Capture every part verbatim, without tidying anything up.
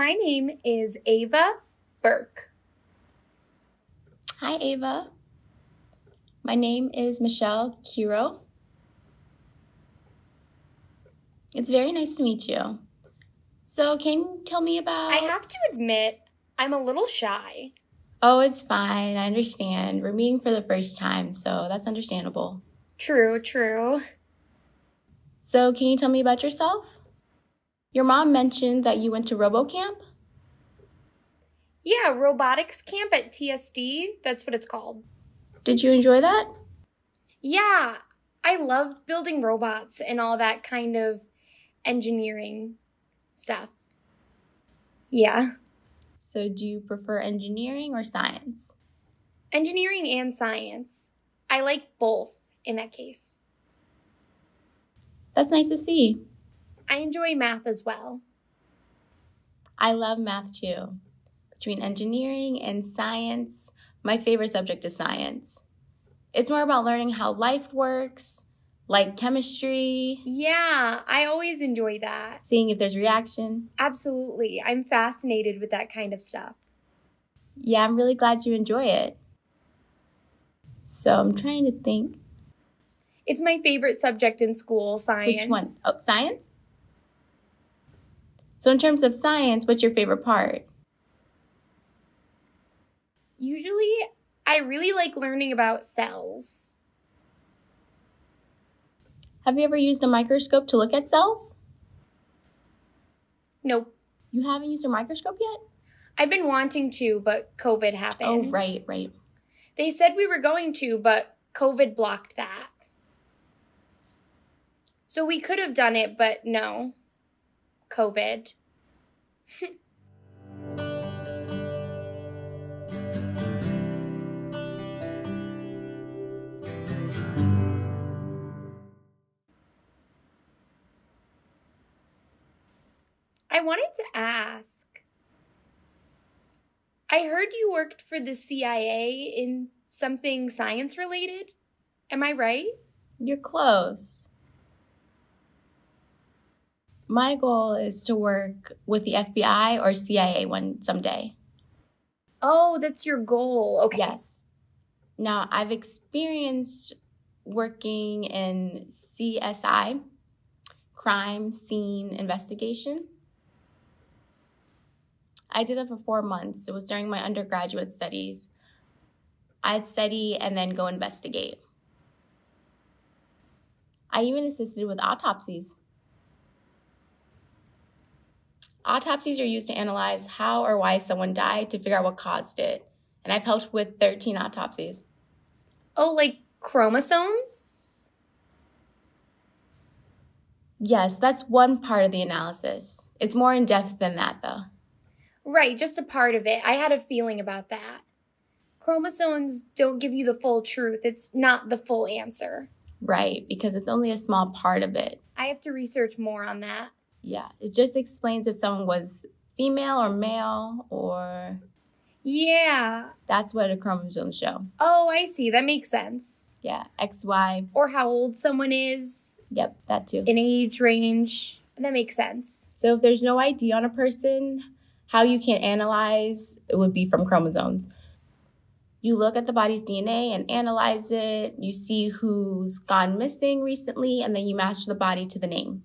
My name is Ava Burke. Hi, Ava. My name is Mechelle Cureaux. It's very nice to meet you. So can you tell me about... I have to admit, I'm a little shy. Oh, it's fine. I understand. We're meeting for the first time, so that's understandable. True, true. So can you tell me about yourself? Your mom mentioned that you went to RoboCamp? Yeah, robotics camp at T S D. That's what it's called. Did you enjoy that? Yeah, I loved building robots and all that kind of engineering stuff. Yeah. So do you prefer engineering or science? Engineering and science. I like both in that case. That's nice to see. I enjoy math as well. I love math too. Between engineering and science, my favorite subject is science. It's more about learning how life works, like chemistry. Yeah, I always enjoy that. Seeing if there's reaction. Absolutely. I'm fascinated with that kind of stuff. Yeah, I'm really glad you enjoy it. So I'm trying to think. It's my favorite subject in school, science. Which one? Oh, science? So in terms of science, what's your favorite part? Usually, I really like learning about cells. Have you ever used a microscope to look at cells? Nope. You haven't used a microscope yet? I've been wanting to, but COVID happened. Oh, right, right. They said we were going to, but COVID blocked that. So we could have done it, but no. COVID. I wanted to ask, I heard you worked for the C I A in something science related. Am I right? You're close. My goal is to work with the F B I or C I A one someday. Oh, that's your goal. Okay. Yes. Now, I've experienced working in C S I, crime scene investigation. I did that for four months. It was during my undergraduate studies. I'd study and then go investigate. I even assisted with autopsies. Autopsies are used to analyze how or why someone died to figure out what caused it. And I've helped with thirteen autopsies. Oh, like chromosomes? Yes, that's one part of the analysis. It's more in-depth than that, though. Right, just a part of it. I had a feeling about that. Chromosomes don't give you the full truth. It's not the full answer. Right, because it's only a small part of it. I have to research more on that. Yeah, it just explains if someone was female or male or... Yeah. That's what a chromosome show. Oh, I see. That makes sense. Yeah, X, Y. Or how old someone is. Yep, that too. An age range. That makes sense. So if there's no I D on a person... How you can analyze, it would be from chromosomes. You look at the body's D N A and analyze it. You see who's gone missing recently, and then you match the body to the name.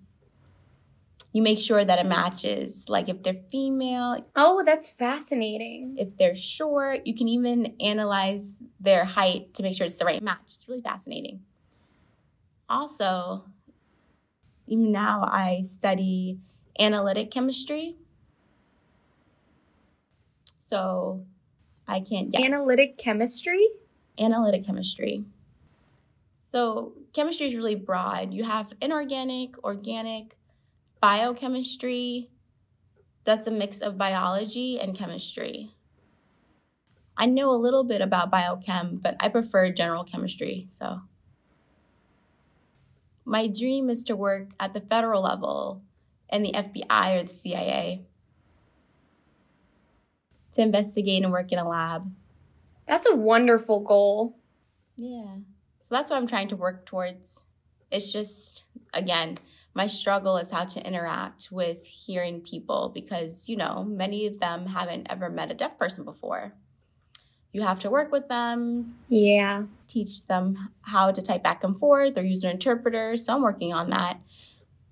You make sure that it matches, like if they're female. Oh, that's fascinating. If they're short, you can even analyze their height to make sure it's the right match. It's really fascinating. Also, even now I study analytic chemistry. So I can't get... Analytic chemistry? Analytic chemistry. So chemistry is really broad. You have inorganic, organic, biochemistry. That's a mix of biology and chemistry. I know a little bit about biochem, but I prefer general chemistry. So my dream is to work at the federal level and the F B I or the C I A. To investigate and work in a lab. That's a wonderful goal. Yeah. So that's what I'm trying to work towards. It's just, again, my struggle is how to interact with hearing people because, you know, many of them haven't ever met a deaf person before. You have to work with them. Yeah. Teach them how to type back and forth or use an interpreter. So I'm working on that,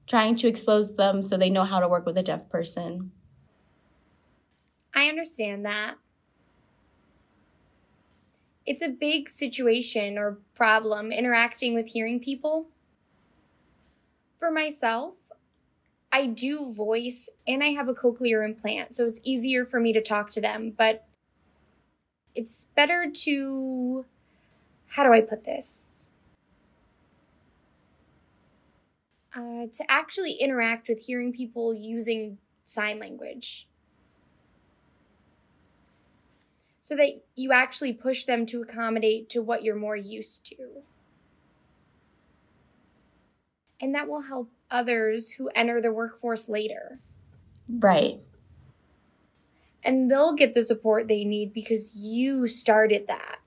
trying to expose them so they know how to work with a deaf person. I understand that. It's a big situation or problem interacting with hearing people. For myself, I do voice and I have a cochlear implant, so it's easier for me to talk to them, but it's better to, how do I put this? Uh, to actually interact with hearing people using sign language. So that you actually push them to accommodate to what you're more used to. And that will help others who enter the workforce later. Right. And they'll get the support they need because you started that.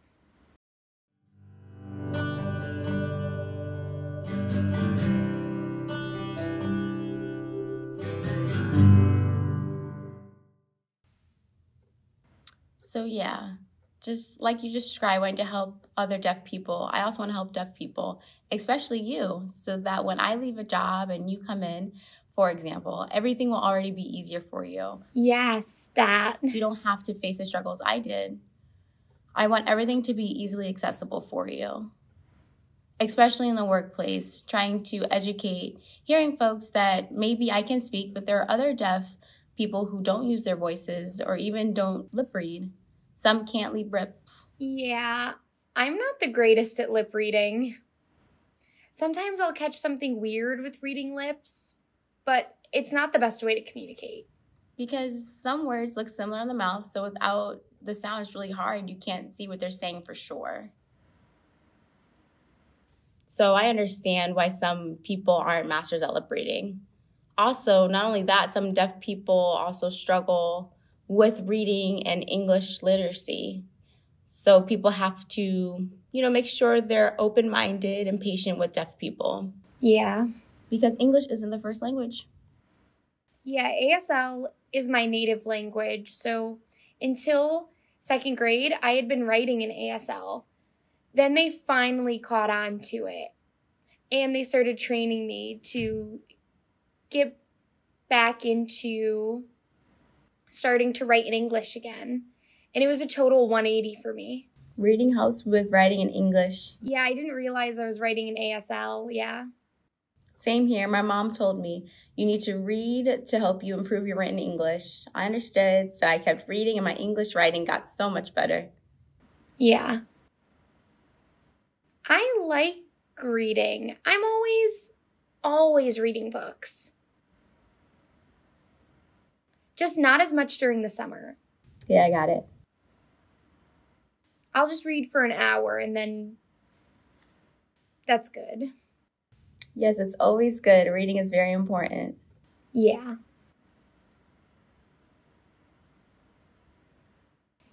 So yeah, just like you described, wanting to help other deaf people, I also want to help deaf people, especially you, so that when I leave a job and you come in, for example, everything will already be easier for you. Yes, that. You don't have to face the struggles I did. I want everything to be easily accessible for you, especially in the workplace, trying to educate hearing folks that maybe I can speak, but there are other deaf people who don't use their voices or even don't lip read. Some can't lip rips. Yeah, I'm not the greatest at lip reading. Sometimes I'll catch something weird with reading lips, but it's not the best way to communicate. Because some words look similar in the mouth, so without the sound, it's really hard. You can't see what they're saying for sure. So I understand why some people aren't masters at lip reading. Also, not only that, some deaf people also struggle with reading and English literacy. So people have to, you know, make sure they're open-minded and patient with deaf people. Yeah. Because English isn't the first language. Yeah, A S L is my native language. So until second grade, I had been writing in A S L. Then they finally caught on to it. And they started training me to get back into starting to write in English again. And it was a total one eighty for me. Reading helps with writing in English. Yeah, I didn't realize I was writing in A S L, yeah. Same here. My mom told me, you need to read to help you improve your written English. I understood, so I kept reading and my English writing got so much better. Yeah. I like reading. I'm always, always reading books. Just not as much during the summer. Yeah, I got it. I'll just read for an hour and then that's good. Yes, it's always good. Reading is very important. Yeah.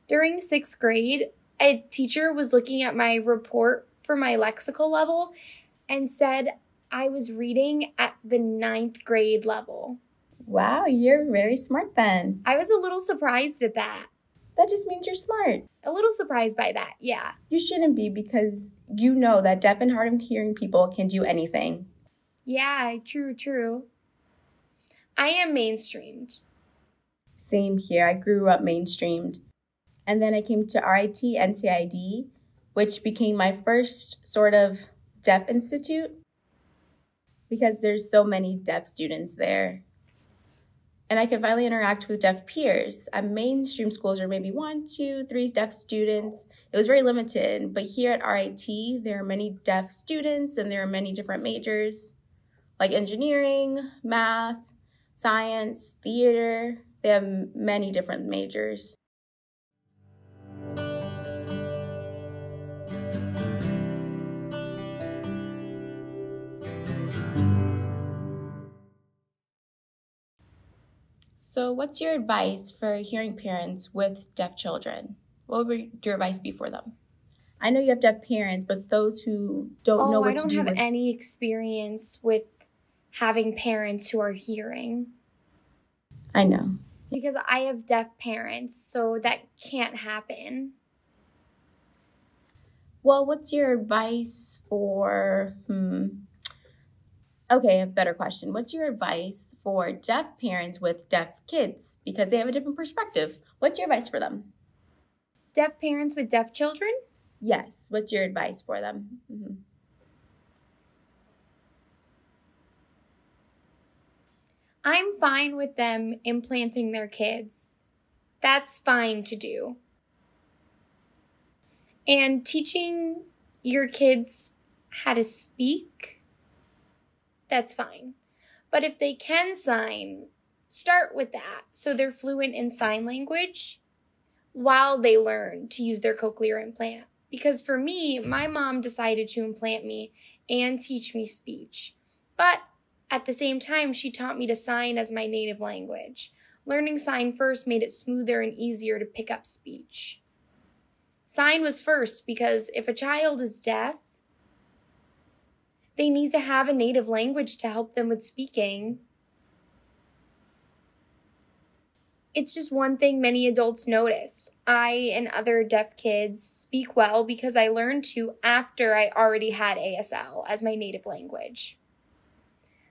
During sixth grade, a teacher was looking at my report for my lexical level and said I was reading at the ninth grade level. Wow, you're very smart then. I was a little surprised at that. That just means you're smart. A little surprised by that, yeah. You shouldn't be because you know that deaf and hard of hearing people can do anything. Yeah, true, true. I am mainstreamed. Same here. I grew up mainstreamed. And then I came to R I T N T I D, which became my first sort of deaf institute because there's so many deaf students there. And I could finally interact with deaf peers. At mainstream schools, there are maybe one, two, three deaf students. It was very limited. But here at R I T, there are many deaf students, and there are many different majors, like engineering, math, science, theater. They have many different majors. So what's your advice for hearing parents with deaf children? What would your advice be for them? I know you have deaf parents, but those who don't oh, know what I to do. Oh, I don't have with... any experience with having parents who are hearing. I know. Because I have deaf parents, so that can't happen. Well, what's your advice for, hmm, okay, a better question. What's your advice for deaf parents with deaf kids? Because they have a different perspective. What's your advice for them? Deaf parents with deaf children? Yes. What's your advice for them? Mm-hmm. I'm fine with them implanting their kids. That's fine to do. And teaching your kids how to speak, that's fine. But if they can sign, start with that so they're fluent in sign language while they learn to use their cochlear implant. Because for me, my mom decided to implant me and teach me speech. But at the same time, she taught me to sign as my native language. Learning sign first made it smoother and easier to pick up speech. Sign was first because if a child is deaf, they need to have a native language to help them with speaking. It's just one thing many adults noticed. I and other deaf kids speak well because I learned to after I already had A S L as my native language.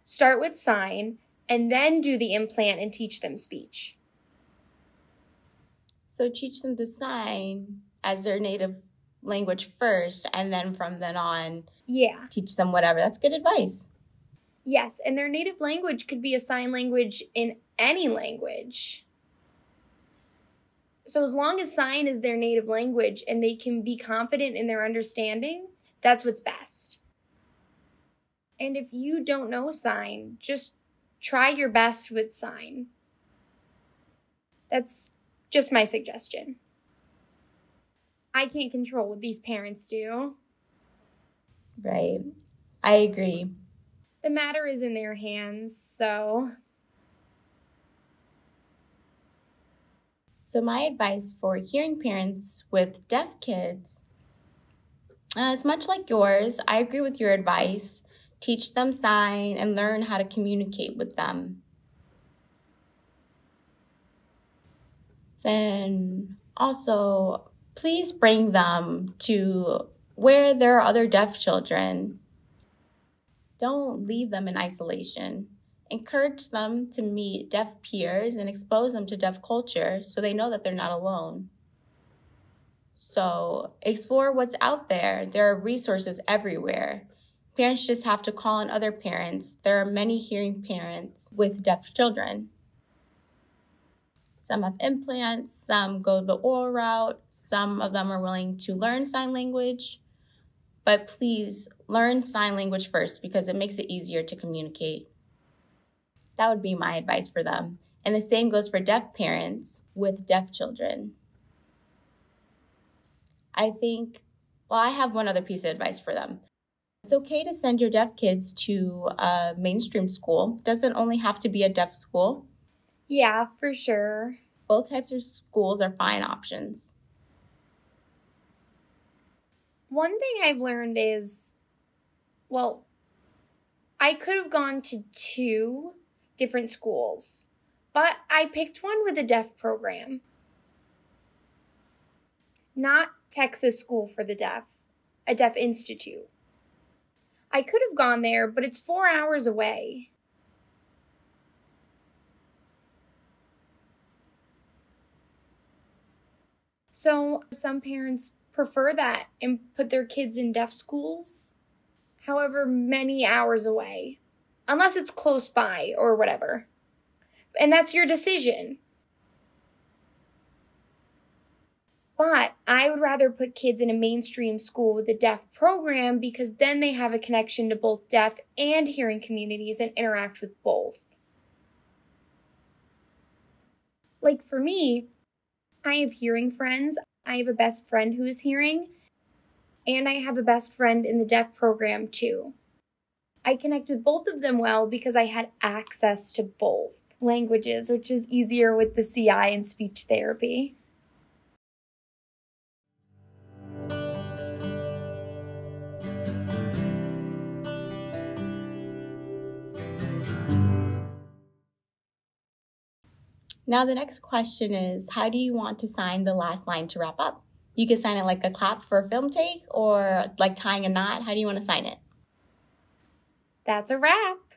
Start with sign, and then do the implant and teach them speech. So teach them to sign as their native language first, and then from then on, yeah, teach them whatever. That's good advice. Yes, and their native language could be a sign language in any language. So as long as sign is their native language and they can be confident in their understanding, that's what's best. And if you don't know sign, just try your best with sign. That's just my suggestion. I can't control what these parents do. Right. I agree. The matter is in their hands, so. So my advice for hearing parents with deaf kids, uh, it's much like yours. I agree with your advice. Teach them sign and learn how to communicate with them. Then also, please bring them to where there are other deaf children. Don't leave them in isolation. Encourage them to meet deaf peers and expose them to deaf culture so they know that they're not alone. So explore what's out there. There are resources everywhere. Parents just have to call on other parents. There are many hearing parents with deaf children. Some have implants, some go the oral route, some of them are willing to learn sign language. But please learn sign language first because it makes it easier to communicate. That would be my advice for them. And the same goes for deaf parents with deaf children. I think, well, I have one other piece of advice for them. It's okay to send your deaf kids to a mainstream school. Doesn't only have to be a deaf school. Yeah, for sure. Both types of schools are fine options. One thing I've learned is, well, I could have gone to two different schools, but I picked one with a deaf program. Not Texas School for the Deaf, a deaf institute. I could have gone there, but it's four hours away. So some parents prefer that and put their kids in deaf schools, however many hours away, unless it's close by or whatever. And that's your decision. But I would rather put kids in a mainstream school with a deaf program because then they have a connection to both deaf and hearing communities and interact with both. Like for me, I have hearing friends. I have a best friend who is hearing, and I have a best friend in the deaf program too. I connect with both of them well because I had access to both languages, which is easier with the C I and speech therapy. Now the next question is, how do you want to sign the last line to wrap up? You can sign it like a clap for a film take or like tying a knot. How do you want to sign it? That's a wrap.